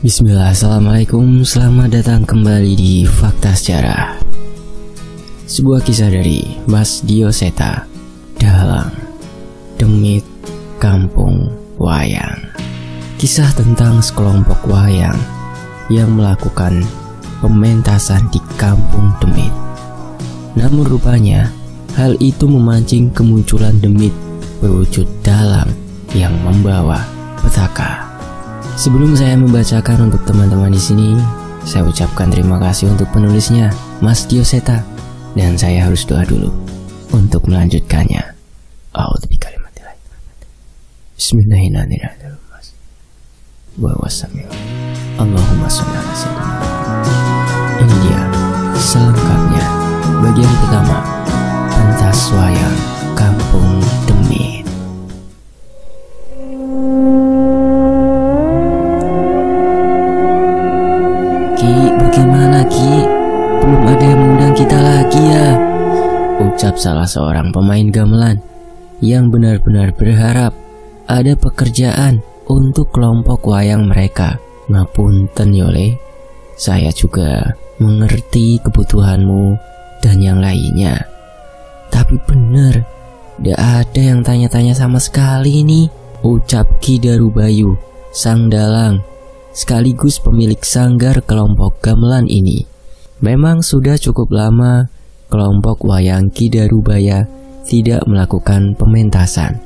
Bismillah, assalamualaikum, selamat datang kembali di Fakta Sejarah. Sebuah kisah dari Mas Dioseta, dalang Demit Kampung Wayang. Kisah tentang sekelompok wayang yang melakukan pementasan di kampung Demit. Namun rupanya hal itu memancing kemunculan Demit berwujud dalang yang membawa petaka. Sebelum saya membacakan untuk teman-teman di sini, saya ucapkan terima kasih untuk penulisnya, Mas Dioseta, dan saya harus doa dulu untuk melanjutkannya. Bismillahirrahmanirrahim. Allahumma sholli ala sayyidina. Ini dia selengkapnya, bagian pertama, pentas wayang kampung Demit. Bagaimana Ki? Belum ada yang mengundang kita lagi ya? Ucap salah seorang pemain gamelan yang benar-benar berharap ada pekerjaan untuk kelompok wayang mereka. Ngapunten Yole, saya juga mengerti kebutuhanmu dan yang lainnya. Tapi bener, tidak ada yang tanya-tanya sama sekali nih. Ucap Ki Darubaya, sang dalang sekaligus pemilik sanggar kelompok gamelan ini. Memang sudah cukup lama kelompok wayang Ki Darubaya tidak melakukan pementasan.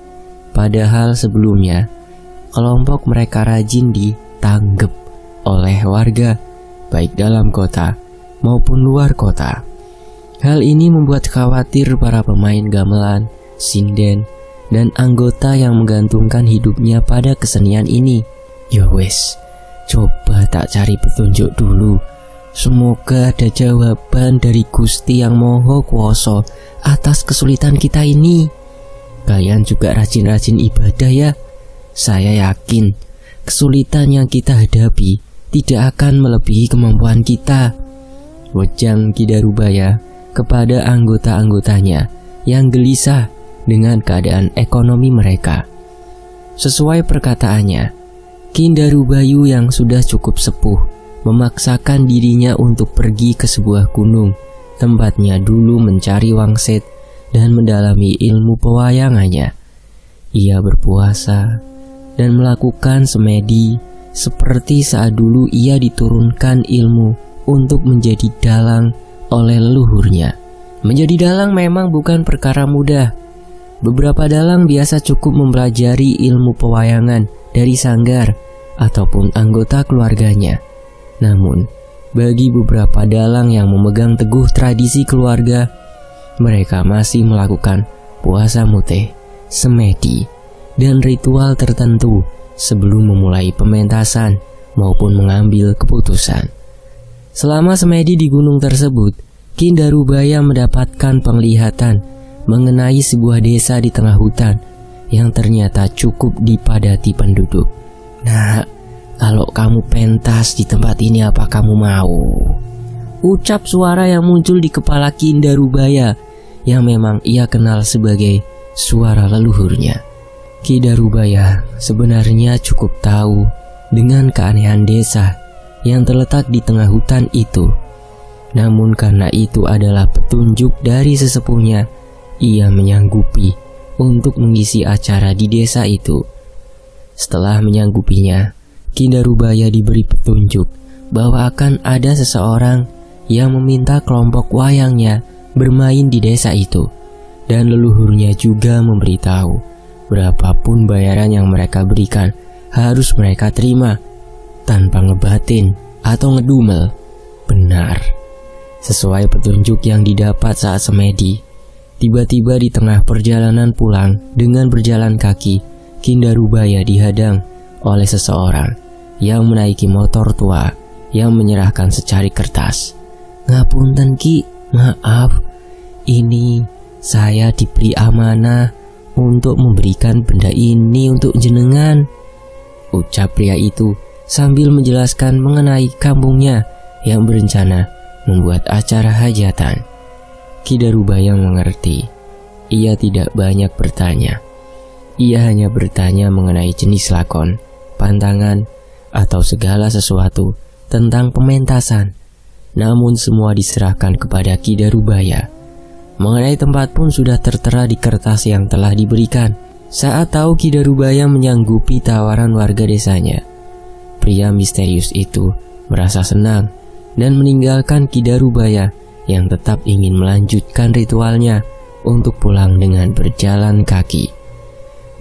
Padahal sebelumnya kelompok mereka rajin ditanggep oleh warga, baik dalam kota maupun luar kota. Hal ini membuat khawatir para pemain gamelan, sinden, dan anggota yang menggantungkan hidupnya pada kesenian ini. Yowes, coba tak cari petunjuk dulu. Semoga ada jawaban dari Gusti Yang Maha Kuwasa atas kesulitan kita ini. Kalian juga rajin-rajin ibadah ya. Saya yakin kesulitan yang kita hadapi tidak akan melebihi kemampuan kita. Wejang Ki Darubaya kepada anggota-anggotanya yang gelisah dengan keadaan ekonomi mereka. Sesuai perkataannya, Ki Darubaya yang sudah cukup sepuh memaksakan dirinya untuk pergi ke sebuah gunung, tempatnya dulu mencari wangsit dan mendalami ilmu pewayangannya. Ia berpuasa dan melakukan semedi seperti saat dulu ia diturunkan ilmu untuk menjadi dalang oleh leluhurnya. Menjadi dalang memang bukan perkara mudah. Beberapa dalang biasa cukup mempelajari ilmu pewayangan dari sanggar ataupun anggota keluarganya. Namun, bagi beberapa dalang yang memegang teguh tradisi keluarga, mereka masih melakukan puasa muteh, semedi, dan ritual tertentu sebelum memulai pementasan maupun mengambil keputusan. Selama semedi di gunung tersebut, Ki Darubaya mendapatkan penglihatan mengenai sebuah desa di tengah hutan yang ternyata cukup dipadati penduduk. Nah, kalau kamu pentas di tempat ini apa kamu mau? Ucap suara yang muncul di kepala Ki Darubaya yang memang ia kenal sebagai suara leluhurnya. Ki Darubaya sebenarnya cukup tahu dengan keanehan desa yang terletak di tengah hutan itu. Namun karena itu adalah petunjuk dari sesepuhnya, ia menyanggupi untuk mengisi acara di desa itu. Setelah menyanggupinya, Ki Darubaya diberi petunjuk bahwa akan ada seseorang yang meminta kelompok wayangnya bermain di desa itu, dan leluhurnya juga memberitahu berapapun bayaran yang mereka berikan harus mereka terima tanpa ngebatin atau ngedumel. Benar, sesuai petunjuk yang didapat saat semedi, tiba-tiba di tengah perjalanan pulang dengan berjalan kaki, Ki Darubaya dihadang oleh seseorang yang menaiki motor tua yang menyerahkan secari kertas. Ngapunten Ki, maaf, ini saya diberi amanah untuk memberikan benda ini untuk jenengan. Ucap pria itu sambil menjelaskan mengenai kampungnya yang berencana membuat acara hajatan. Ki Darubaya mengerti. Ia tidak banyak bertanya. Ia hanya bertanya mengenai jenis lakon, pantangan, atau segala sesuatu tentang pementasan, namun semua diserahkan kepada Ki Darubaya. Mengenai tempat pun sudah tertera di kertas yang telah diberikan. Saat tahu Ki Darubaya menyanggupi tawaran warga desanya, pria misterius itu merasa senang dan meninggalkan Ki Darubaya yang tetap ingin melanjutkan ritualnya untuk pulang dengan berjalan kaki.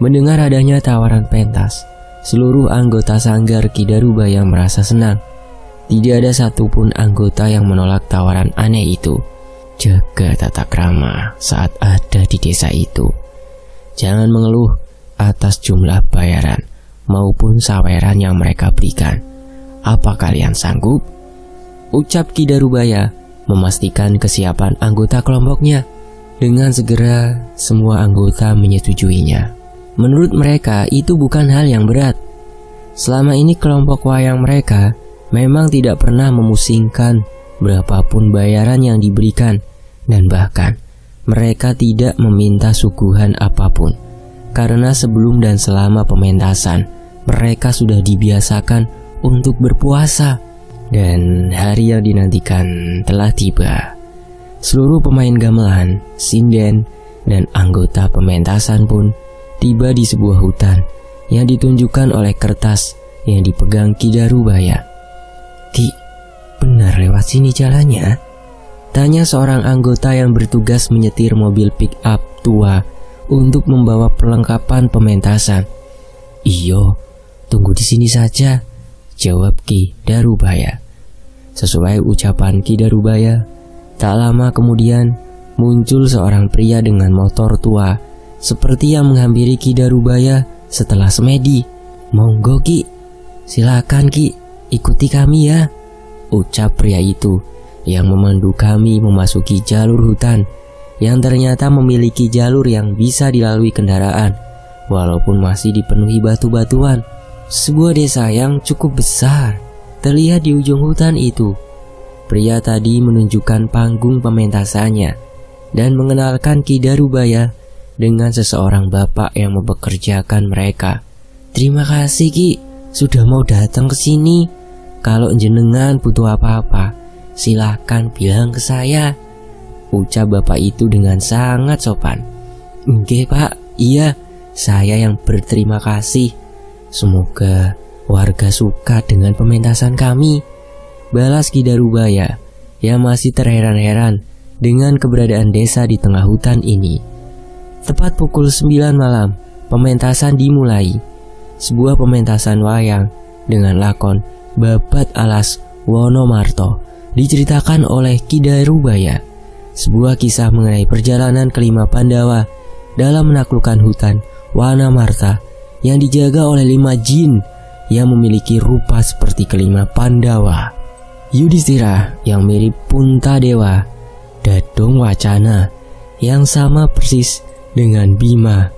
Mendengar adanya tawaran pentas, seluruh anggota sanggar Ki Darubaya merasa senang. Tidak ada satupun anggota yang menolak tawaran aneh itu. Jaga tata krama saat ada di desa itu. Jangan mengeluh atas jumlah bayaran maupun saweran yang mereka berikan. Apa kalian sanggup? Ucap Ki Darubaya memastikan kesiapan anggota kelompoknya. Dengan segera semua anggota menyetujuinya. Menurut mereka itu bukan hal yang berat. Selama ini kelompok wayang mereka memang tidak pernah memusingkan berapapun bayaran yang diberikan, dan bahkan mereka tidak meminta suguhan apapun, karena sebelum dan selama pementasan mereka sudah dibiasakan untuk berpuasa. Dan hari yang dinantikan telah tiba. Seluruh pemain gamelan, sinden, dan anggota pementasan pun tiba di sebuah hutan yang ditunjukkan oleh kertas yang dipegang Ki Darubaya. "Ki, benar lewat sini jalannya?" tanya seorang anggota yang bertugas menyetir mobil pick up tua untuk membawa perlengkapan pementasan. "Iyo, tunggu di sini saja," jawab Ki Darubaya. Sesuai ucapan Ki Darubaya, tak lama kemudian muncul seorang pria dengan motor tua, seperti yang menghampiri Ki Darubaya setelah semedi. "Monggo Ki, silakan Ki, ikuti kami ya," ucap pria itu yang memandu kami memasuki jalur hutan yang ternyata memiliki jalur yang bisa dilalui kendaraan walaupun masih dipenuhi batu-batuan. Sebuah desa yang cukup besar terlihat di ujung hutan itu. Pria tadi menunjukkan panggung pementasannya dan mengenalkan Ki Darubaya dengan seseorang bapak yang mempekerjakan mereka. "Terima kasih Ki, sudah mau datang ke sini. Kalau jenengan butuh apa-apa, silahkan bilang ke saya," ucap bapak itu dengan sangat sopan. "Nggih Pak, iya, saya yang berterima kasih. Semoga warga suka dengan pementasan kami," balas Ki Darubaya yang masih terheran-heran dengan keberadaan desa di tengah hutan ini. Tepat pukul 9 malam, pementasan dimulai. Sebuah pementasan wayang dengan lakon Babat Alas Wono Marto diceritakan oleh Ki Darubaya, sebuah kisah mengenai perjalanan kelima Pandawa dalam menaklukkan hutan Wanamarta yang dijaga oleh 5 jin yang memiliki rupa seperti kelima Pandawa: Yudhistira yang mirip Punta Dewa, Dadung Wacana yang sama persis dengan Bima,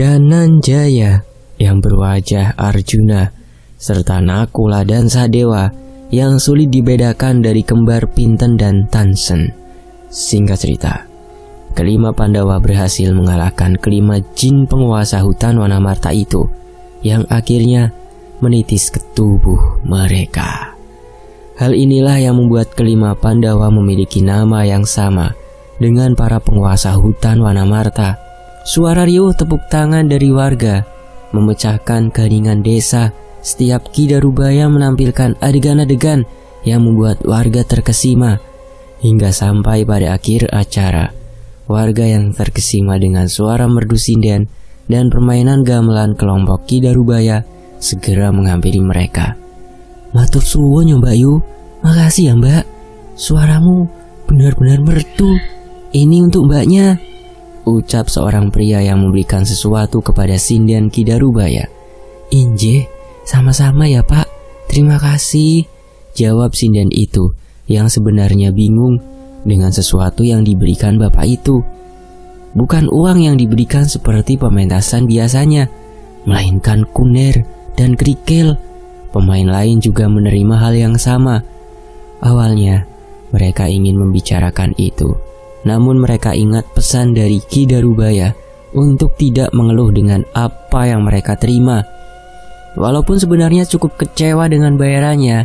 Dananjaya yang berwajah Arjuna, serta Nakula dan Sadewa yang sulit dibedakan dari kembar Pinten dan Tansen. Singkat cerita, kelima Pandawa berhasil mengalahkan kelima jin penguasa hutan Wanamarta itu yang akhirnya menitis ke tubuh mereka. Hal inilah yang membuat kelima Pandawa memiliki nama yang sama dengan para penguasa hutan Wanamarta. Suara riuh tepuk tangan dari warga memecahkan keheningan desa setiap Ki Darubaya menampilkan adegan-adegan yang membuat warga terkesima. Hingga sampai pada akhir acara, warga yang terkesima dengan suara merdu sinden dan permainan gamelan kelompok Ki Darubaya segera menghampiri mereka. "Matur suwun ya Mbak Yu, makasih ya Mbak, suaramu benar-benar merdu. Ini untuk Mbaknya," ucap seorang pria yang memberikan sesuatu kepada sinden Ki Darubaya. "Injih, sama-sama ya Pak, terima kasih," jawab sinden itu yang sebenarnya bingung dengan sesuatu yang diberikan bapak itu. Bukan uang yang diberikan seperti pementasan biasanya, melainkan kuner dan kerikil. Pemain lain juga menerima hal yang sama. Awalnya mereka ingin membicarakan itu, namun mereka ingat pesan dari Ki Darubaya untuk tidak mengeluh dengan apa yang mereka terima. Walaupun sebenarnya cukup kecewa dengan bayarannya,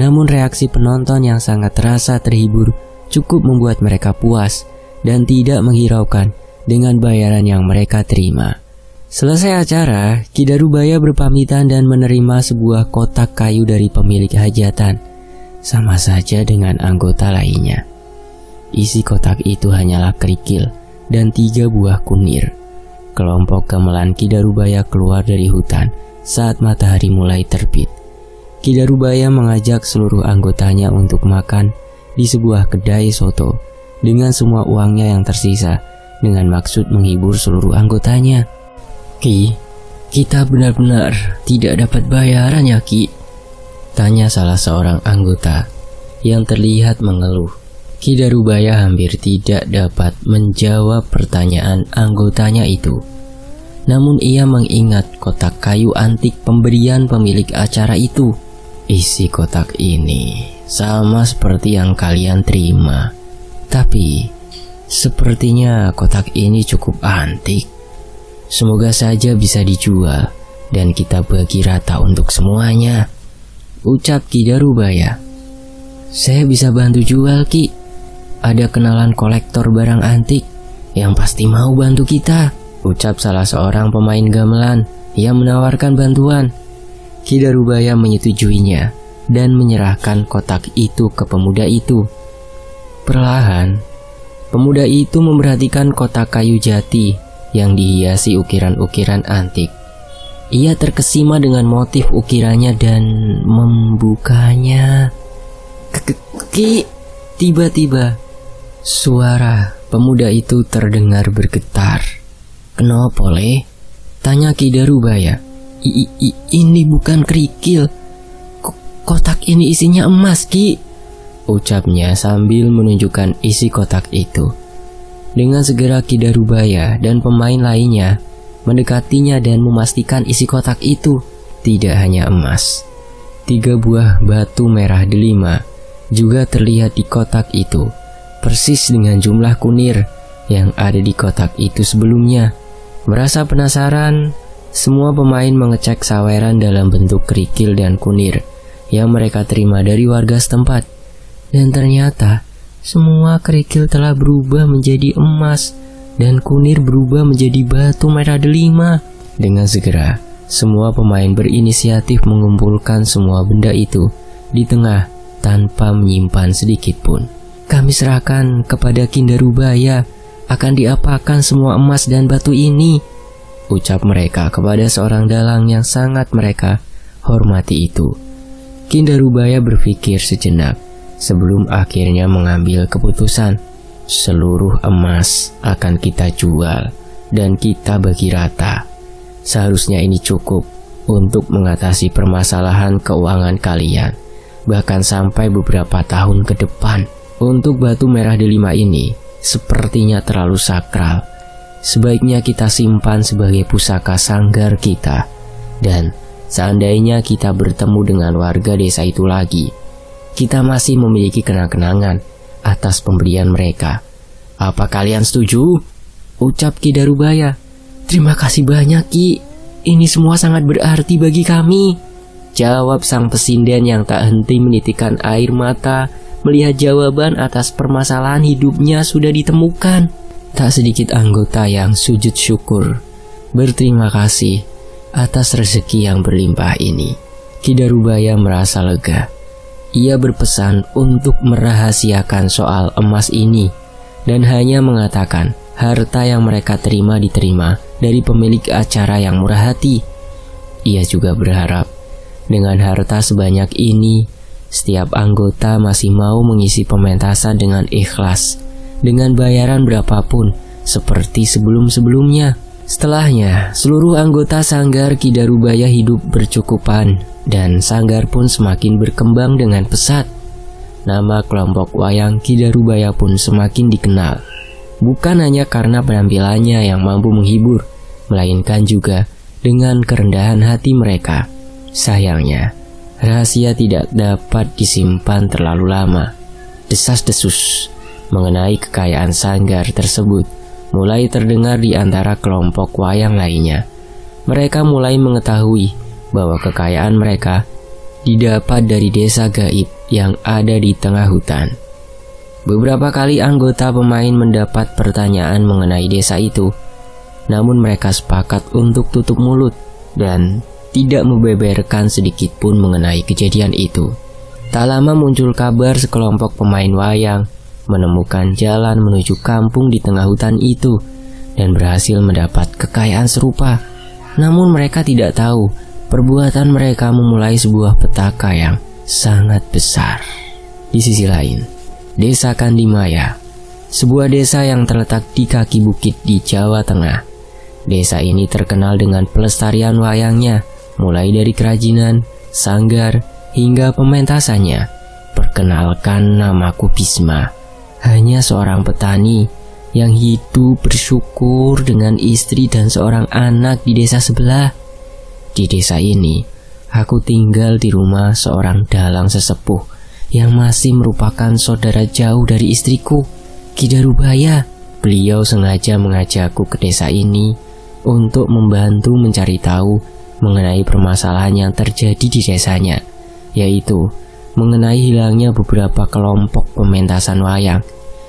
namun reaksi penonton yang sangat terasa terhibur cukup membuat mereka puas dan tidak menghiraukan dengan bayaran yang mereka terima. Selesai acara, Ki Darubaya berpamitan dan menerima sebuah kotak kayu dari pemilik hajatan, sama saja dengan anggota lainnya. Isi kotak itu hanyalah kerikil dan 3 buah kunir. Kelompok gamelan Ki Darubaya keluar dari hutan saat matahari mulai terbit. Ki Darubaya mengajak seluruh anggotanya untuk makan di sebuah kedai soto dengan semua uangnya yang tersisa, dengan maksud menghibur seluruh anggotanya. "Ki, kita benar-benar tidak dapat bayaran ya, Ki?" tanya salah seorang anggota yang terlihat mengeluh. Ki Darubaya hampir tidak dapat menjawab pertanyaan anggotanya itu. Namun ia mengingat kotak kayu antik pemberian pemilik acara itu. "Isi kotak ini sama seperti yang kalian terima, tapi sepertinya kotak ini cukup antik. Semoga saja bisa dijual dan kita bagi rata untuk semuanya," ucap Ki Darubaya. "Saya bisa bantu jual, Ki. Ada kenalan kolektor barang antik yang pasti mau bantu kita," ucap salah seorang pemain gamelan yang menawarkan bantuan. Ki Darubaya menyetujuinya dan menyerahkan kotak itu ke pemuda itu. Perlahan, pemuda itu memperhatikan kotak kayu jati yang dihiasi ukiran-ukiran antik. Ia terkesima dengan motif ukirannya dan membukanya. "Ki!" Tiba-tiba, suara pemuda itu terdengar bergetar. "Kenapa, Le?" tanya Ki Darubaya. Ini bukan kerikil. Kotak ini isinya emas, Ki," ucapnya sambil menunjukkan isi kotak itu. Dengan segera Ki Darubaya dan pemain lainnya mendekatinya dan memastikan isi kotak itu tidak hanya emas. 3 buah batu merah delima juga terlihat di kotak itu, persis dengan jumlah kunir yang ada di kotak itu sebelumnya. Merasa penasaran, semua pemain mengecek saweran dalam bentuk kerikil dan kunir yang mereka terima dari warga setempat. Dan ternyata semua kerikil telah berubah menjadi emas dan kunir berubah menjadi batu merah delima. Dengan segera, semua pemain berinisiatif mengumpulkan semua benda itu di tengah tanpa menyimpan sedikitpun. "Kami serahkan kepada Ki Darubaya akan diapakan semua emas dan batu ini," ucap mereka kepada seorang dalang yang sangat mereka hormati itu. Ki Darubaya berpikir sejenak sebelum akhirnya mengambil keputusan. "Seluruh emas akan kita jual dan kita bagi rata. Seharusnya ini cukup untuk mengatasi permasalahan keuangan kalian, bahkan sampai beberapa tahun ke depan. Untuk batu merah delima ini sepertinya terlalu sakral. Sebaiknya kita simpan sebagai pusaka sanggar kita, dan seandainya kita bertemu dengan warga desa itu lagi, kita masih memiliki kenang-kenangan atas pemberian mereka. Apa kalian setuju?" ucap Ki Darubaya. "Terima kasih banyak, Ki. Ini semua sangat berarti bagi kami," jawab sang pesinden yang tak henti menitikkan air mata melihat jawaban atas permasalahan hidupnya sudah ditemukan. Tak sedikit anggota yang sujud syukur berterima kasih atas rezeki yang berlimpah ini. Ki Darubaya merasa lega. Ia berpesan untuk merahasiakan soal emas ini dan hanya mengatakan harta yang mereka terima diterima dari pemilik acara yang murah hati. Ia juga berharap dengan harta sebanyak ini, setiap anggota masih mau mengisi pementasan dengan ikhlas, dengan bayaran berapapun seperti sebelum-sebelumnya. Setelahnya, seluruh anggota sanggar Ki Darubaya hidup bercukupan dan sanggar pun semakin berkembang dengan pesat. Nama kelompok wayang Ki Darubaya pun semakin dikenal, bukan hanya karena penampilannya yang mampu menghibur, melainkan juga dengan kerendahan hati mereka. Sayangnya, rahasia tidak dapat disimpan terlalu lama. Desas-desus mengenai kekayaan sanggar tersebut mulai terdengar di antara kelompok wayang lainnya. Mereka mulai mengetahui bahwa kekayaan mereka didapat dari desa gaib yang ada di tengah hutan. Beberapa kali anggota pemain mendapat pertanyaan mengenai desa itu, namun mereka sepakat untuk tutup mulut dan tidak membeberkan sedikitpun mengenai kejadian itu. Tak lama muncul kabar sekelompok pemain wayang menemukan jalan menuju kampung di tengah hutan itu dan berhasil mendapat kekayaan serupa. Namun mereka tidak tahu perbuatan mereka memulai sebuah petaka yang sangat besar. Di sisi lain, Desa Kandimaya, sebuah desa yang terletak di kaki bukit di Jawa Tengah. Desa ini terkenal dengan pelestarian wayangnya, mulai dari kerajinan, sanggar, hingga pementasannya. Perkenalkan, namaku Bisma, hanya seorang petani yang hidup bersyukur dengan istri dan seorang anak di desa sebelah. Di desa ini, aku tinggal di rumah seorang dalang sesepuh yang masih merupakan saudara jauh dari istriku, Ki Darubaya. Beliau sengaja mengajakku ke desa ini untuk membantu mencari tahu mengenai permasalahan yang terjadi di desanya, yaitu mengenai hilangnya beberapa kelompok pementasan wayang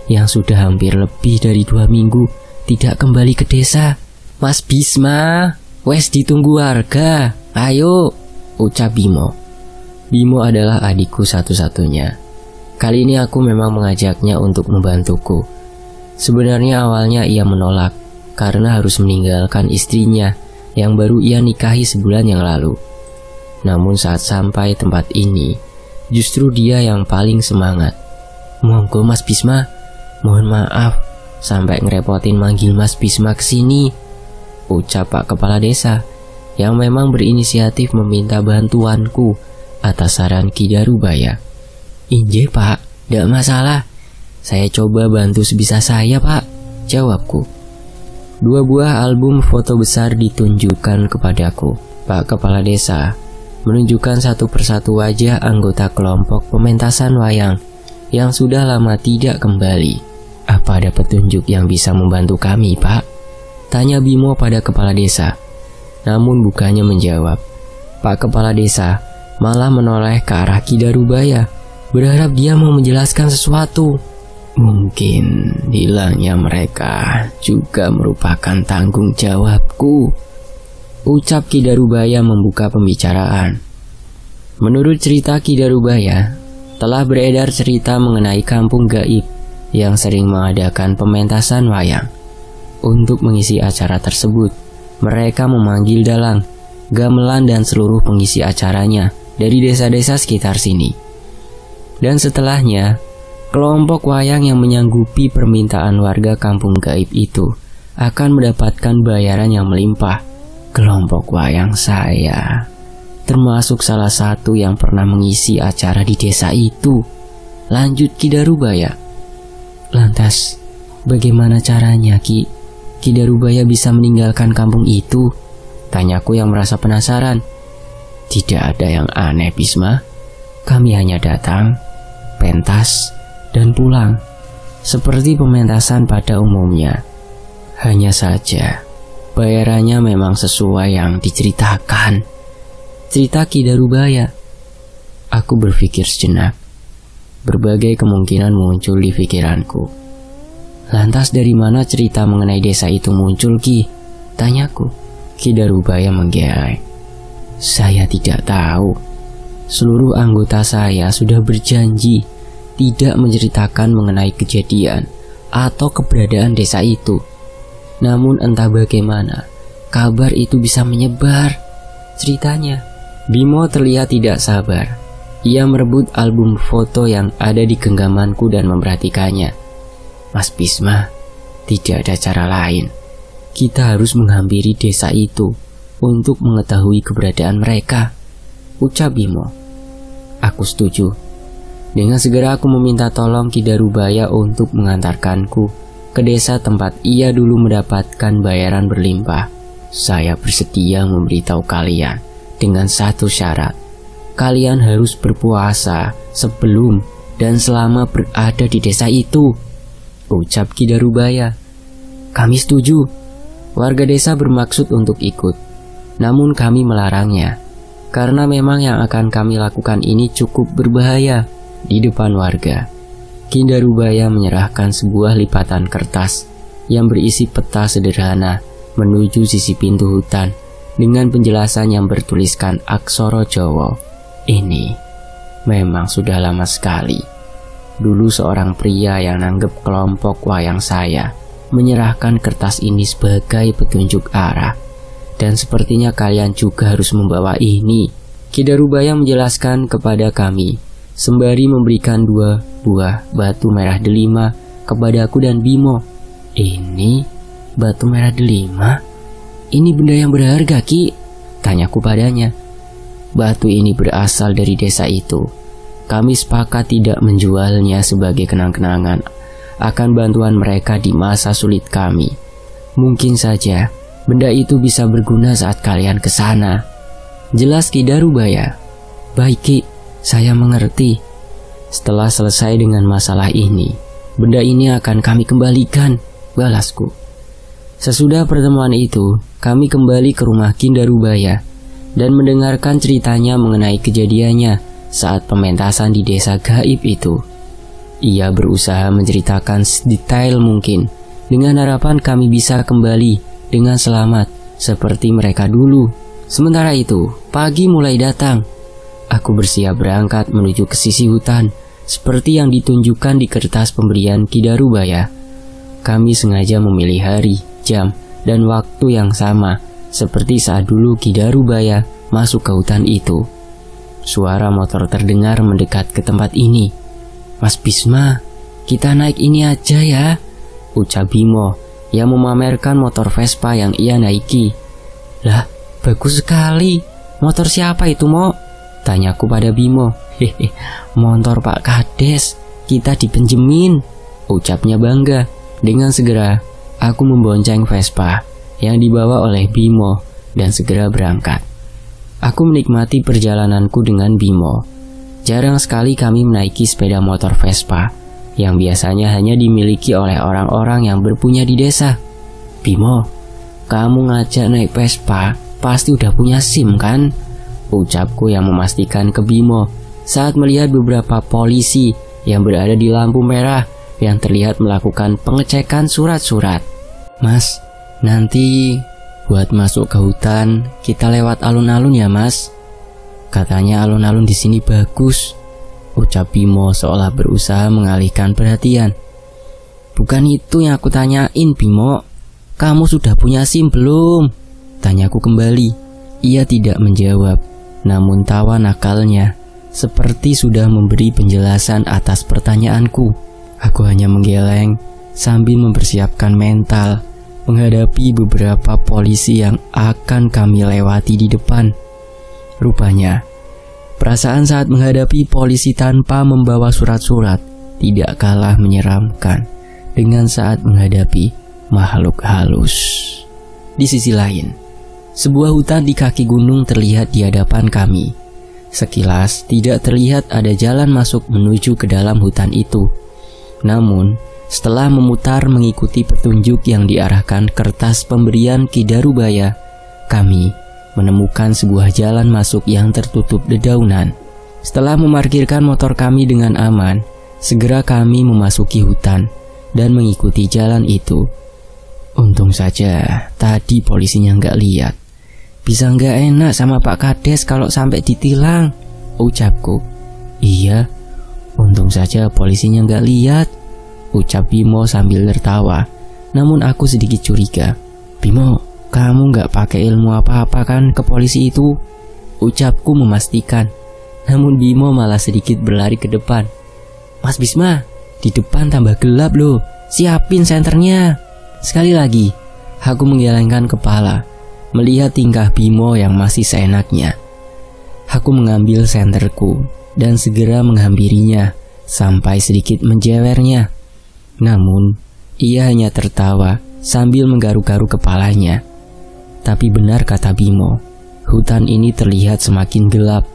yang sudah hampir lebih dari 2 minggu tidak kembali ke desa. "Mas Bisma, wes ditunggu warga, ayo," ucap Bimo. Bimo adalah adikku satu-satunya. Kali ini aku memang mengajaknya untuk membantuku. Sebenarnya awalnya ia menolak karena harus meninggalkan istrinya yang baru ia nikahi sebulan yang lalu. Namun saat sampai tempat ini, justru dia yang paling semangat. "Monggo Mas Bisma, mohon maaf sampai ngerepotin manggil Mas Bisma kesini," ucap Pak Kepala Desa yang memang berinisiatif meminta bantuanku atas saran Ki Darubaya. "Injih Pak, ndak masalah, saya coba bantu sebisa saya Pak," jawabku. 2 buah album foto besar ditunjukkan kepadaku. Pak Kepala Desa menunjukkan satu persatu wajah anggota kelompok pementasan wayang yang sudah lama tidak kembali. "Apa ada petunjuk yang bisa membantu kami, Pak?" tanya Bimo pada Kepala Desa. Namun bukannya menjawab, Pak Kepala Desa malah menoleh ke arah Ki Darubaya, berharap dia mau menjelaskan sesuatu. "Mungkin hilangnya mereka juga merupakan tanggung jawabku," ucap Ki Darubaya membuka pembicaraan. Menurut cerita Ki Darubaya, telah beredar cerita mengenai kampung gaib yang sering mengadakan pementasan wayang. Untuk mengisi acara tersebut, mereka memanggil dalang, gamelan dan seluruh pengisi acaranya dari desa-desa sekitar sini. Dan setelahnya, kelompok wayang yang menyanggupi permintaan warga kampung gaib itu akan mendapatkan bayaran yang melimpah. Kelompok wayang saya termasuk salah satu yang pernah mengisi acara di desa itu, lanjut Ki Darubaya. "Lantas, bagaimana caranya Ki Darubaya bisa meninggalkan kampung itu?" tanyaku yang merasa penasaran. "Tidak ada yang aneh Bisma, kami hanya datang, pentas, dan pulang, seperti pementasan pada umumnya. Hanya saja, bayarannya memang sesuai yang diceritakan," cerita Ki Darubaya. Aku berpikir sejenak. Berbagai kemungkinan muncul di pikiranku. "Lantas dari mana cerita mengenai desa itu muncul Ki?" tanyaku. Ki Darubaya menggeleng. "Saya tidak tahu. Seluruh anggota saya sudah berjanji tidak menceritakan mengenai kejadian atau keberadaan desa itu. Namun entah bagaimana, kabar itu bisa menyebar," ceritanya. Bimo terlihat tidak sabar. Ia merebut album foto yang ada di genggamanku dan memperhatikannya. "Mas Bisma, tidak ada cara lain. Kita harus menghampiri desa itu untuk mengetahui keberadaan mereka," ucap Bimo. Aku setuju. Dengan segera aku meminta tolong Ki Darubaya untuk mengantarkanku ke desa tempat ia dulu mendapatkan bayaran berlimpah. "Saya bersedia memberitahu kalian dengan satu syarat. Kalian harus berpuasa sebelum dan selama berada di desa itu," ucap Ki Darubaya. Kami setuju. Warga desa bermaksud untuk ikut, namun kami melarangnya. karena memang yang akan kami lakukan ini cukup berbahaya di depan warga. Ki Darubaya menyerahkan sebuah lipatan kertas yang berisi peta sederhana menuju sisi pintu hutan dengan penjelasan yang bertuliskan aksara Jawa. Ini memang sudah lama sekali. Dulu seorang pria yang nanggep kelompok wayang saya menyerahkan kertas ini sebagai petunjuk arah. Dan sepertinya kalian juga harus membawa ini. Ki Darubaya menjelaskan kepada kami, sembari memberikan 2 buah batu merah delima kepadaku dan Bimo. Ini batu merah delima? Ini benda yang berharga, Ki? Tanyaku padanya. Batu ini berasal dari desa itu. Kami sepakat tidak menjualnya sebagai kenang-kenangan akan bantuan mereka di masa sulit kami. Mungkin saja benda itu bisa berguna saat kalian ke sana. Jelas Ki Darubaya. Baik Ki, saya mengerti. Setelah selesai dengan masalah ini, benda ini akan kami kembalikan, balasku. Sesudah pertemuan itu, kami kembali ke rumah Ki Darubaya dan mendengarkan ceritanya mengenai kejadiannya saat pementasan di desa gaib itu. Ia berusaha menceritakan sedetail mungkin dengan harapan kami bisa kembali dengan selamat seperti mereka dulu. Sementara itu, pagi mulai datang. Aku bersiap berangkat menuju ke sisi hutan seperti yang ditunjukkan di kertas pemberian Ki Darubaya. Kami sengaja memilih hari, jam, dan waktu yang sama seperti saat dulu Ki Darubaya masuk ke hutan itu. Suara motor terdengar mendekat ke tempat ini. Mas Bisma, kita naik ini aja ya, ucap Bimo yang memamerkan motor Vespa yang ia naiki. Lah, bagus sekali. Motor siapa itu, Mo? Tanyaku pada Bimo. Hehe, motor Pak Kades. Kita dipinjemin, ucapnya bangga. Dengan segera, aku membonceng Vespa yang dibawa oleh Bimo dan segera berangkat. Aku menikmati perjalananku dengan Bimo. Jarang sekali kami menaiki sepeda motor Vespa yang biasanya hanya dimiliki oleh orang-orang yang berpunya di desa. Bimo, kamu ngajak naik Vespa, pasti udah punya SIM kan? Ucapku yang memastikan ke Bimo saat melihat beberapa polisi yang berada di lampu merah yang terlihat melakukan pengecekan surat-surat. Mas, nanti buat masuk ke hutan kita lewat alun-alun ya mas. Katanya alun-alun di sini bagus, ucap Bimo seolah berusaha mengalihkan perhatian. Bukan itu yang aku tanyain Bimo. Kamu sudah punya SIM belum? Tanyaku kembali. Ia tidak menjawab, namun tawa nakalnya seperti sudah memberi penjelasan atas pertanyaanku. Aku hanya menggeleng sambil mempersiapkan mental menghadapi beberapa polisi yang akan kami lewati di depan. Rupanya perasaan saat menghadapi polisi tanpa membawa surat-surat tidak kalah menyeramkan dengan saat menghadapi makhluk halus. Di sisi lain, sebuah hutan di kaki gunung terlihat di hadapan kami. Sekilas tidak terlihat ada jalan masuk menuju ke dalam hutan itu. Namun, setelah memutar mengikuti petunjuk yang diarahkan kertas pemberian Ki Darubaya, kami menemukan sebuah jalan masuk yang tertutup dedaunan. Setelah memarkirkan motor kami dengan aman, segera kami memasuki hutan dan mengikuti jalan itu. Untung saja tadi polisinya nggak lihat. Bisa nggak enak sama Pak Kades kalau sampai ditilang, ucapku. Iya, untung saja polisinya nggak lihat, ucap Bimo sambil tertawa. Namun aku sedikit curiga. Bimo, kamu nggak pakai ilmu apa-apa kan ke polisi itu? Ucapku memastikan. Namun Bimo malah sedikit berlari ke depan. Mas Bisma, di depan tambah gelap loh. Siapin senternya. Sekali lagi, aku menggelengkan kepala melihat tingkah Bimo yang masih seenaknya. Aku mengambil senterku dan segera menghampirinya sampai sedikit menjewernya. Namun, ia hanya tertawa sambil menggaru-garu kepalanya. Tapi benar kata Bimo, hutan ini terlihat semakin gelap.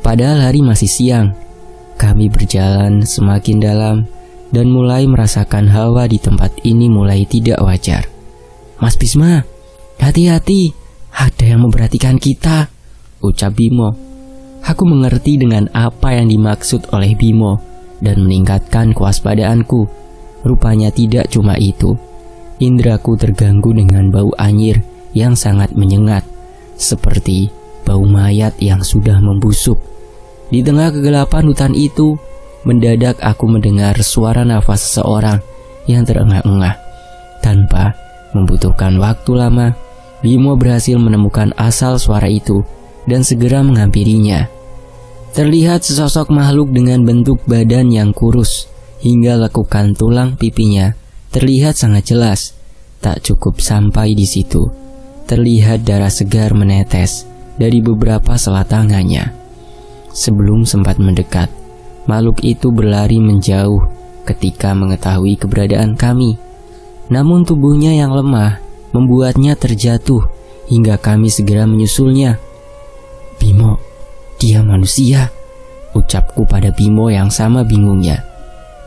Padahal hari masih siang. Kami berjalan semakin dalam dan mulai merasakan hawa di tempat ini mulai tidak wajar. Mas Bisma, hati-hati, ada yang memperhatikan kita, ucap Bimo. Aku mengerti dengan apa yang dimaksud oleh Bimo dan meningkatkan kewaspadaanku. Rupanya tidak cuma itu. Indraku terganggu dengan bau anyir yang sangat menyengat, seperti bau mayat yang sudah membusuk. Di tengah kegelapan hutan itu, mendadak aku mendengar suara nafas seseorang yang terengah-engah. Tanpa membutuhkan waktu lama, Bimo berhasil menemukan asal suara itu dan segera menghampirinya. Terlihat sesosok makhluk dengan bentuk badan yang kurus hingga lekukan tulang pipinya terlihat sangat jelas. Tak cukup sampai di situ, terlihat darah segar menetes dari beberapa sela tangannya. Sebelum sempat mendekat, makhluk itu berlari menjauh ketika mengetahui keberadaan kami. Namun tubuhnya yang lemah membuatnya terjatuh hingga kami segera menyusulnya. "Bimo, dia manusia," ucapku pada Bimo yang sama bingungnya.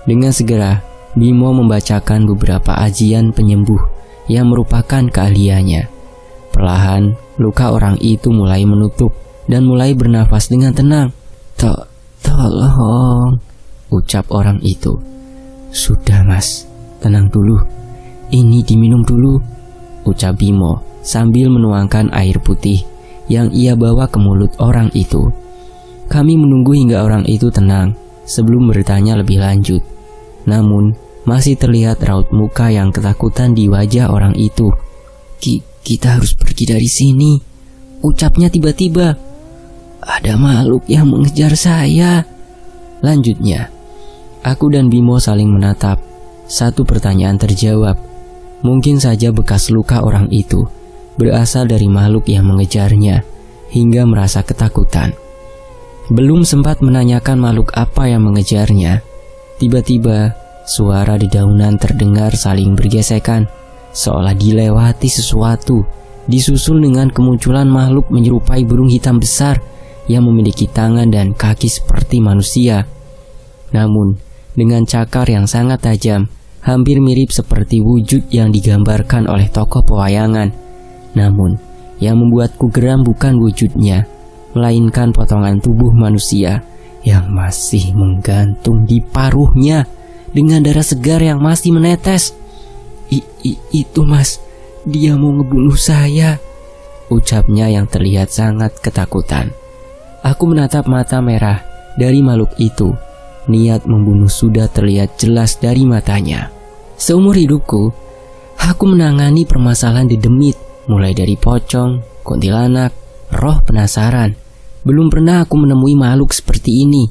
Dengan segera, Bimo membacakan beberapa ajian penyembuh yang merupakan keahliannya. Perlahan, luka orang itu mulai menutup dan mulai bernafas dengan tenang. Tolong, ucap orang itu. "Sudah mas, tenang dulu. Ini diminum dulu," ucap Bimo sambil menuangkan air putih yang ia bawa ke mulut orang itu. Kami menunggu hingga orang itu tenang sebelum bertanya lebih lanjut. Namun masih terlihat raut muka yang ketakutan di wajah orang itu. Kita harus pergi dari sini," ucapnya tiba-tiba. "Ada makhluk yang mengejar saya," lanjutnya. Aku dan Bimo saling menatap. Satu pertanyaan terjawab. Mungkin saja bekas luka orang itu berasal dari makhluk yang mengejarnya hingga merasa ketakutan. Belum sempat menanyakan makhluk apa yang mengejarnya, tiba-tiba suara dedaunan terdengar saling bergesekan, seolah dilewati sesuatu, disusul dengan kemunculan makhluk menyerupai burung hitam besar yang memiliki tangan dan kaki seperti manusia. Namun dengan cakar yang sangat tajam, hampir mirip seperti wujud yang digambarkan oleh tokoh pewayangan. Namun, yang membuatku geram bukan wujudnya, melainkan potongan tubuh manusia yang masih menggantung di paruhnya dengan darah segar yang masih menetes. Itu mas, dia mau ngebunuh saya," ucapnya yang terlihat sangat ketakutan. Aku menatap mata merah dari makhluk itu. Niat membunuh sudah terlihat jelas dari matanya. Seumur hidupku, aku menangani permasalahan di Demit, mulai dari pocong, kuntilanak, roh penasaran. Belum pernah aku menemui makhluk seperti ini.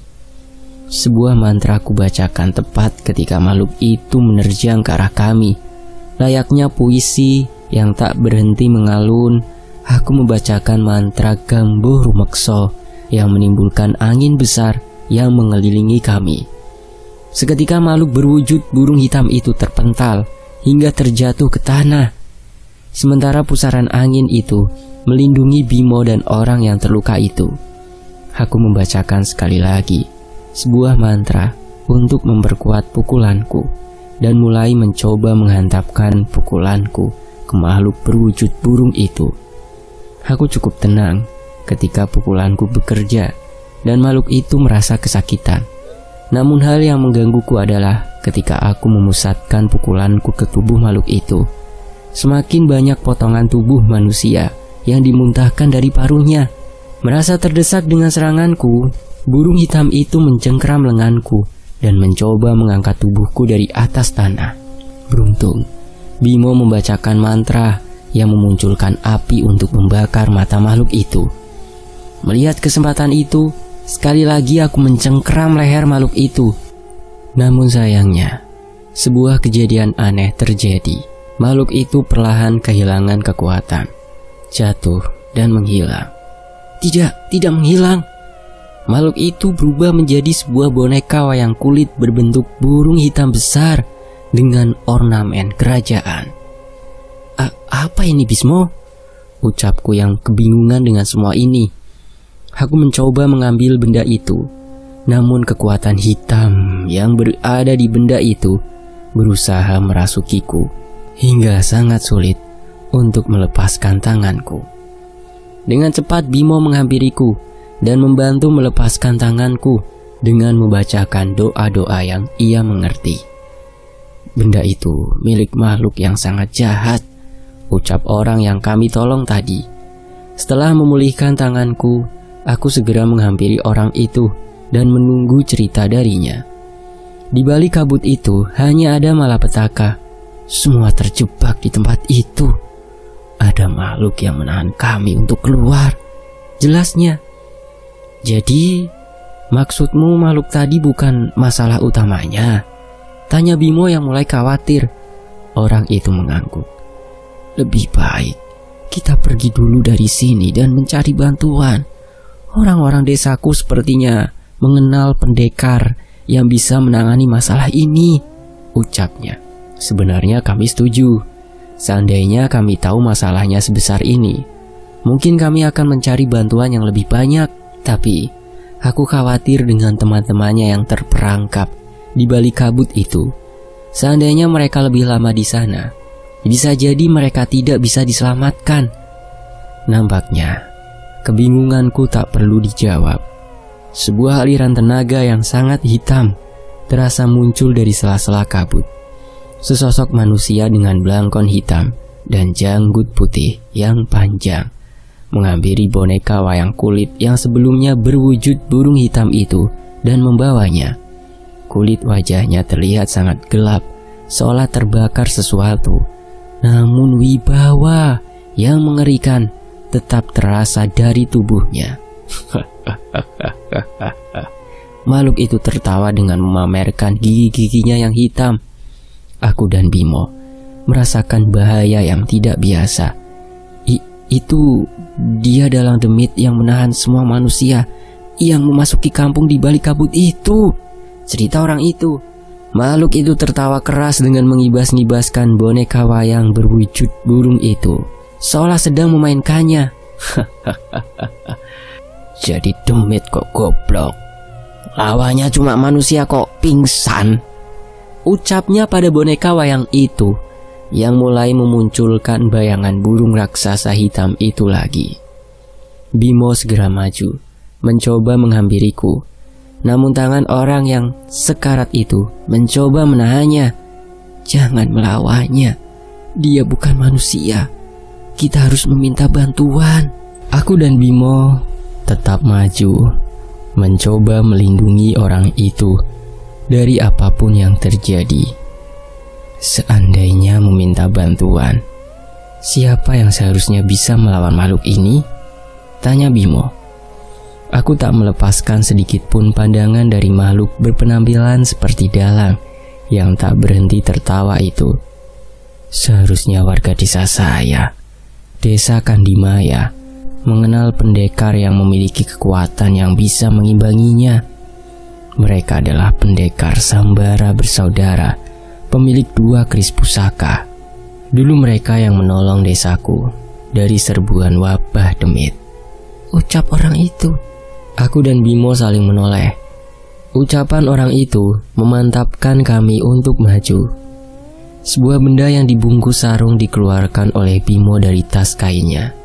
Sebuah mantra aku bacakan tepat ketika makhluk itu menerjang ke arah kami. Layaknya puisi yang tak berhenti mengalun, aku membacakan mantra Gambuh Rumekso yang menimbulkan angin besar yang mengelilingi kami. Seketika makhluk berwujud burung hitam itu terpental hingga terjatuh ke tanah. Sementara pusaran angin itu melindungi Bimo dan orang yang terluka itu. Aku membacakan sekali lagi sebuah mantra untuk memperkuat pukulanku dan mulai mencoba menghantamkan pukulanku ke makhluk berwujud burung itu. Aku cukup tenang ketika pukulanku bekerja dan makhluk itu merasa kesakitan. Namun hal yang menggangguku adalah ketika aku memusatkan pukulanku ke tubuh makhluk itu. Semakin banyak potongan tubuh manusia yang dimuntahkan dari paruhnya. Merasa terdesak dengan seranganku, burung hitam itu mencengkram lenganku dan mencoba mengangkat tubuhku dari atas tanah. Beruntung, Bimo membacakan mantra yang memunculkan api untuk membakar mata makhluk itu. Melihat kesempatan itu, sekali lagi aku mencengkram leher makhluk itu. Namun sayangnya, sebuah kejadian aneh terjadi. Makhluk itu perlahan kehilangan kekuatan, jatuh dan menghilang. Tidak menghilang. Makhluk itu berubah menjadi sebuah boneka wayang kulit berbentuk burung hitam besar dengan ornamen kerajaan. Apa ini Bismo?" ucapku yang kebingungan dengan semua ini. Aku mencoba mengambil benda itu, namun kekuatan hitam yang berada di benda itu berusaha merasukiku hingga sangat sulit untuk melepaskan tanganku. Dengan cepat Bimo menghampiriku dan membantu melepaskan tanganku dengan membacakan doa-doa yang ia mengerti. Benda itu milik makhluk yang sangat jahat, ucap orang yang kami tolong tadi. Setelah memulihkan tanganku, aku segera menghampiri orang itu dan menunggu cerita darinya. Di balik kabut itu hanya ada malapetaka. Semua terjebak di tempat itu. Ada makhluk yang menahan kami untuk keluar, jelasnya. Jadi maksudmu makhluk tadi bukan masalah utamanya? Tanya Bimo yang mulai khawatir. Orang itu mengangguk. Lebih baik kita pergi dulu dari sini dan mencari bantuan. Orang-orang desaku sepertinya mengenal pendekar yang bisa menangani masalah ini, ucapnya. Sebenarnya kami setuju. Seandainya kami tahu masalahnya sebesar ini, mungkin kami akan mencari bantuan yang lebih banyak. Tapi aku khawatir dengan teman-temannya yang terperangkap di balik kabut itu. Seandainya mereka lebih lama di sana, bisa jadi mereka tidak bisa diselamatkan. Nampaknya kebingunganku tak perlu dijawab. Sebuah aliran tenaga yang sangat hitam terasa muncul dari sela-sela kabut. Sesosok manusia dengan belangkon hitam dan janggut putih yang panjang menghampiri boneka wayang kulit yang sebelumnya berwujud burung hitam itu dan membawanya. Kulit wajahnya terlihat sangat gelap, seolah terbakar sesuatu. Namun wibawa yang mengerikan tetap terasa dari tubuhnya. Makhluk itu tertawa dengan memamerkan gigi-giginya yang hitam. Aku dan Bimo merasakan bahaya yang tidak biasa. Itu dia dalang demit yang menahan semua manusia yang memasuki kampung di balik kabut itu, cerita orang itu. Makhluk itu tertawa keras dengan mengibas-ngibaskan boneka wayang berwujud burung itu, seolah sedang memainkannya. Jadi demit kok goblok. Lawannya cuma manusia kok pingsan, ucapnya pada boneka wayang itu yang mulai memunculkan bayangan burung raksasa hitam itu lagi. Bimo segera maju, mencoba menghampiriku. Namun tangan orang yang sekarat itu mencoba menahannya. Jangan melawannya, dia bukan manusia. Kita harus meminta bantuan. Aku dan Bimo tetap maju, mencoba melindungi orang itu dari apapun yang terjadi. Seandainya meminta bantuan, siapa yang seharusnya bisa melawan makhluk ini? Tanya Bimo. Aku tak melepaskan sedikitpun pandangan dari makhluk berpenampilan seperti dalang yang tak berhenti tertawa itu. Seharusnya warga desa saya, desa Kandimaya, mengenal pendekar yang memiliki kekuatan yang bisa mengimbanginya. Mereka adalah pendekar Sambara bersaudara, pemilik dua keris pusaka. Dulu mereka yang menolong desaku dari serbuan wabah demit, ucap orang itu. Aku dan Bimo saling menoleh. Ucapan orang itu memantapkan kami untuk maju. Sebuah benda yang dibungkus sarung dikeluarkan oleh Bimo dari tas kainnya,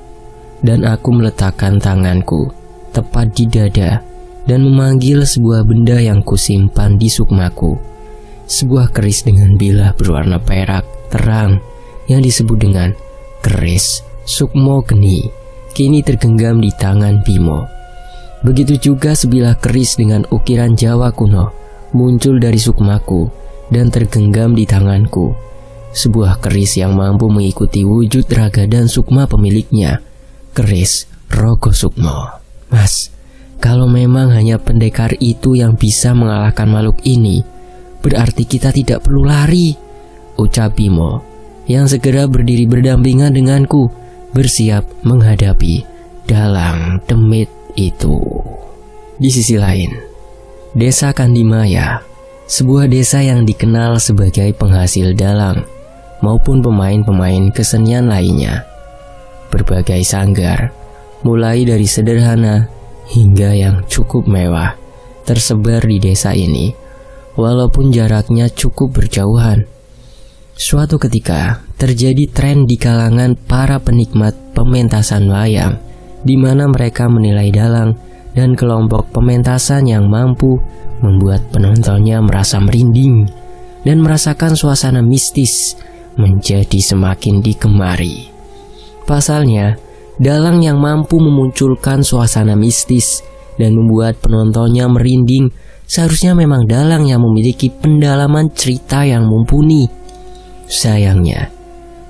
dan aku meletakkan tanganku tepat di dada dan memanggil sebuah benda yang kusimpan di sukmaku. Sebuah keris dengan bilah berwarna perak terang yang disebut dengan keris Sukmokeni kini tergenggam di tangan Bimo. Begitu juga sebilah keris dengan ukiran Jawa kuno muncul dari sukmaku dan tergenggam di tanganku. Sebuah keris yang mampu mengikuti wujud raga dan sukma pemiliknya, keris Rogosukmo. Mas, kalau memang hanya pendekar itu yang bisa mengalahkan makhluk ini, berarti kita tidak perlu lari, ucap Bimo yang segera berdiri berdampingan denganku, bersiap menghadapi dalang demit itu. Di sisi lain, desa Kandimaya, sebuah desa yang dikenal sebagai penghasil dalang maupun pemain-pemain kesenian lainnya. Berbagai sanggar, mulai dari sederhana hingga yang cukup mewah, tersebar di desa ini, walaupun jaraknya cukup berjauhan. Suatu ketika terjadi tren di kalangan para penikmat pementasan wayang di mana mereka menilai dalang dan kelompok pementasan yang mampu membuat penontonnya merasa merinding dan merasakan suasana mistis menjadi semakin digemari. Pasalnya, dalang yang mampu memunculkan suasana mistis dan membuat penontonnya merinding seharusnya memang dalang yang memiliki pendalaman cerita yang mumpuni. Sayangnya,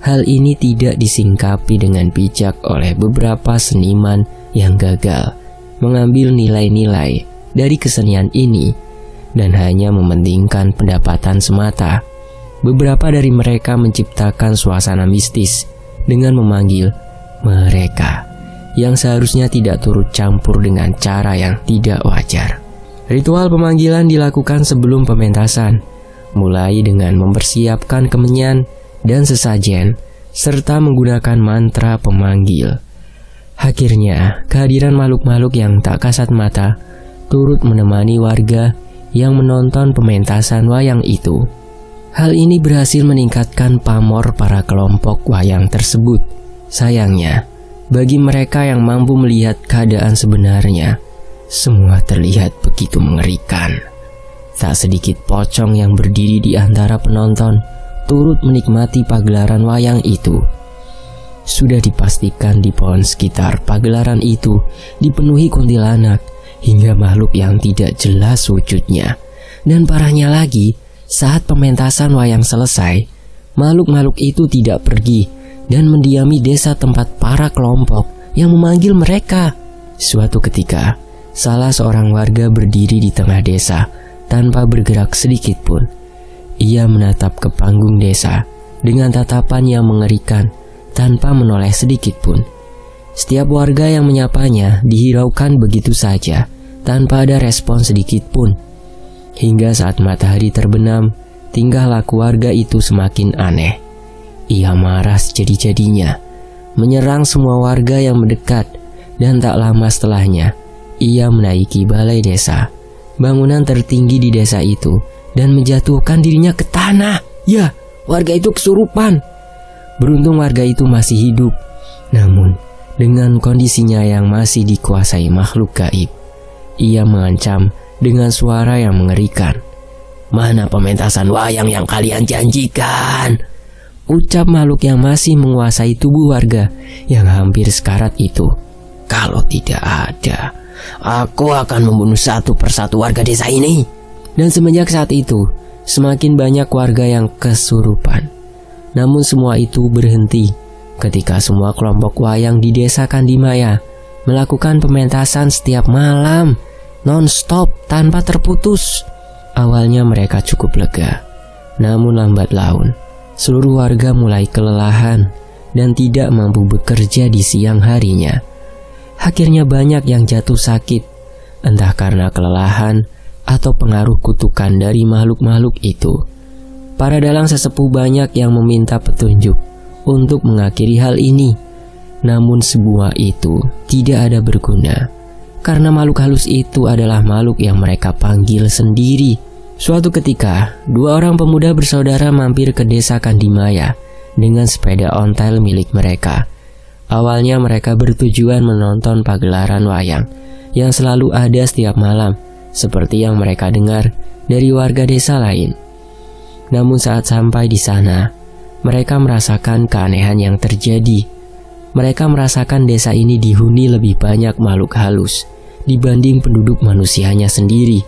hal ini tidak disingkapi dengan bijak oleh beberapa seniman yang gagal mengambil nilai-nilai dari kesenian ini dan hanya mementingkan pendapatan semata. Beberapa dari mereka menciptakan suasana mistis dengan memanggil mereka yang seharusnya tidak turut campur dengan cara yang tidak wajar. Ritual pemanggilan dilakukan sebelum pementasan, mulai dengan mempersiapkan kemenyan dan sesajen serta menggunakan mantra pemanggil. Akhirnya, kehadiran makhluk-makhluk yang tak kasat mata turut menemani warga yang menonton pementasan wayang itu. Hal ini berhasil meningkatkan pamor para kelompok wayang tersebut. Sayangnya, bagi mereka yang mampu melihat keadaan sebenarnya, semua terlihat begitu mengerikan. Tak sedikit pocong yang berdiri di antara penonton turut menikmati pagelaran wayang itu. Sudah dipastikan di pohon sekitar pagelaran itu dipenuhi kuntilanak hingga makhluk yang tidak jelas wujudnya. Dan parahnya lagi, saat pementasan wayang selesai, makhluk-makhluk itu tidak pergi dan mendiami desa tempat para kelompok yang memanggil mereka. Suatu ketika, salah seorang warga berdiri di tengah desa tanpa bergerak sedikit pun. Ia menatap ke panggung desa dengan tatapan yang mengerikan tanpa menoleh sedikit pun. Setiap warga yang menyapanya dihiraukan begitu saja tanpa ada respon sedikit pun. Hingga saat matahari terbenam, tingkah laku warga itu semakin aneh. Ia marah sejadi-jadinya, menyerang semua warga yang mendekat, dan tak lama setelahnya, ia menaiki balai desa, bangunan tertinggi di desa itu, dan menjatuhkan dirinya ke tanah. Ya, warga itu kesurupan. Beruntung warga itu masih hidup, namun dengan kondisinya yang masih dikuasai makhluk gaib, ia mengancam dengan suara yang mengerikan, "Mana pementasan wayang yang kalian janjikan?" ucap makhluk yang masih menguasai tubuh warga yang hampir sekarat itu. "Kalau tidak ada, aku akan membunuh satu persatu warga desa ini." Dan semenjak saat itu, semakin banyak warga yang kesurupan. Namun semua itu berhenti ketika semua kelompok wayang di desa Kandimaya melakukan pementasan setiap malam non-stop tanpa terputus. Awalnya mereka cukup lega, namun lambat laun seluruh warga mulai kelelahan dan tidak mampu bekerja di siang harinya. Akhirnya banyak yang jatuh sakit, entah karena kelelahan atau pengaruh kutukan dari makhluk-makhluk itu. Para dalang sesepuh banyak yang meminta petunjuk untuk mengakhiri hal ini, namun semua itu tidak ada berguna, karena makhluk halus itu adalah makhluk yang mereka panggil sendiri. Suatu ketika, dua orang pemuda bersaudara mampir ke desa Kandimaya dengan sepeda ontel milik mereka. Awalnya mereka bertujuan menonton pagelaran wayang yang selalu ada setiap malam, seperti yang mereka dengar dari warga desa lain. Namun saat sampai di sana, mereka merasakan keanehan yang terjadi. Mereka merasakan desa ini dihuni lebih banyak makhluk halus dibanding penduduk manusianya sendiri.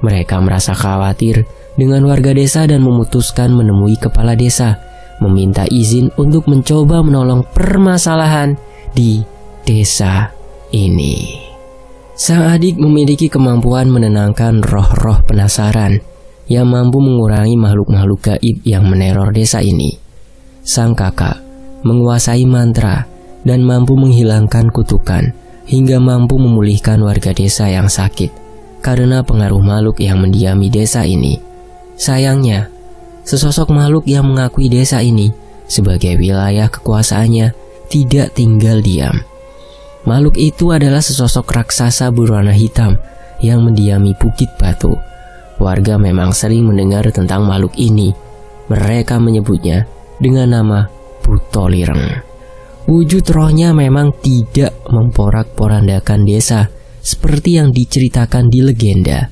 Mereka merasa khawatir dengan warga desa dan memutuskan menemui kepala desa, meminta izin untuk mencoba menolong permasalahan di desa ini. Sang adik memiliki kemampuan menenangkan roh-roh penasaran yang mampu mengurangi makhluk-makhluk gaib yang meneror desa ini. Sang kakak menguasai mantra dan mampu menghilangkan kutukan hingga mampu memulihkan warga desa yang sakit karena pengaruh makhluk yang mendiami desa ini. Sayangnya, sesosok makhluk yang mengakui desa ini sebagai wilayah kekuasaannya tidak tinggal diam. Makhluk itu adalah sesosok raksasa berwarna hitam yang mendiami bukit batu. Warga memang sering mendengar tentang makhluk ini. Mereka menyebutnya dengan nama Buto Lireng. Wujud rohnya memang tidak memporak-porandakan desa seperti yang diceritakan di legenda.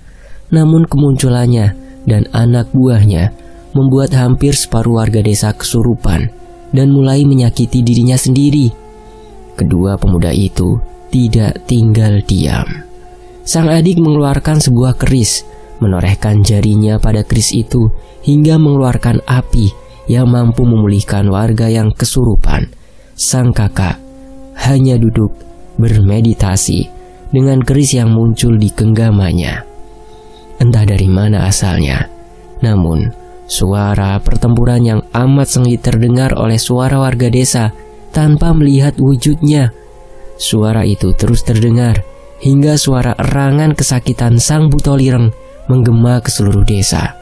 Namun kemunculannya dan anak buahnya membuat hampir separuh warga desa kesurupan dan mulai menyakiti dirinya sendiri. Kedua pemuda itu tidak tinggal diam. Sang adik mengeluarkan sebuah keris, menorehkan jarinya pada keris itu hingga mengeluarkan api yang mampu memulihkan warga yang kesurupan. Sang kakak hanya duduk bermeditasi dengan keris yang muncul di genggamannya. Entah dari mana asalnya, namun suara pertempuran yang amat sengit terdengar oleh suara warga desa tanpa melihat wujudnya. Suara itu terus terdengar hingga suara erangan kesakitan sang Buto Lireng menggema ke seluruh desa.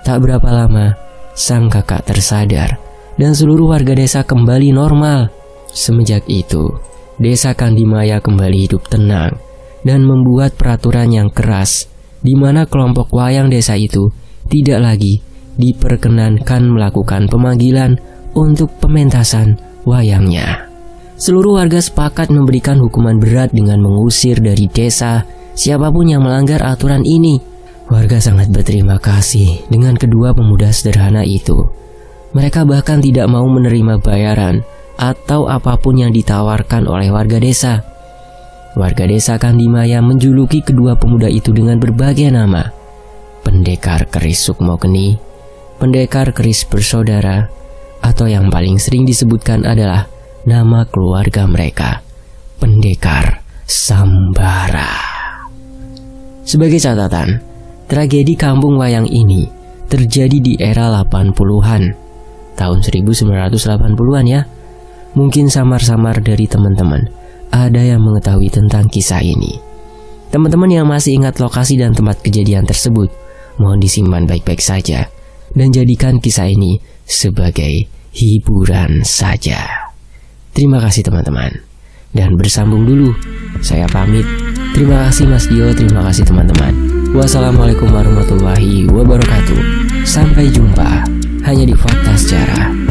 Tak berapa lama, sang kakak tersadar dan seluruh warga desa kembali normal. Semenjak itu, desa Kandimaya kembali hidup tenang dan membuat peraturan yang keras, di mana kelompok wayang desa itu tidak lagi diperkenankan melakukan pemanggilan untuk pementasan wayangnya. Seluruh warga sepakat memberikan hukuman berat dengan mengusir dari desa siapapun yang melanggar aturan ini. Warga sangat berterima kasih dengan kedua pemuda sederhana itu. Mereka bahkan tidak mau menerima bayaran atau apapun yang ditawarkan oleh warga desa. Warga desa Kandimaya menjuluki kedua pemuda itu dengan berbagai nama: Pendekar Keris Sukmokeni, Pendekar Keris Bersaudara, atau yang paling sering disebutkan adalah nama keluarga mereka, Pendekar Sambara. Sebagai catatan, tragedi kampung wayang ini terjadi di era 80-an. Tahun 1980-an ya. Mungkin samar-samar dari teman-teman ada yang mengetahui tentang kisah ini. Teman-teman yang masih ingat lokasi dan tempat kejadian tersebut, mohon disimpan baik-baik saja dan jadikan kisah ini sebagai hiburan saja. Terima kasih teman-teman, dan bersambung dulu. Saya pamit. Terima kasih Mas Dio, terima kasih teman-teman. Wassalamualaikum warahmatullahi wabarakatuh. Sampai jumpa hanya di Fakta Sejarah.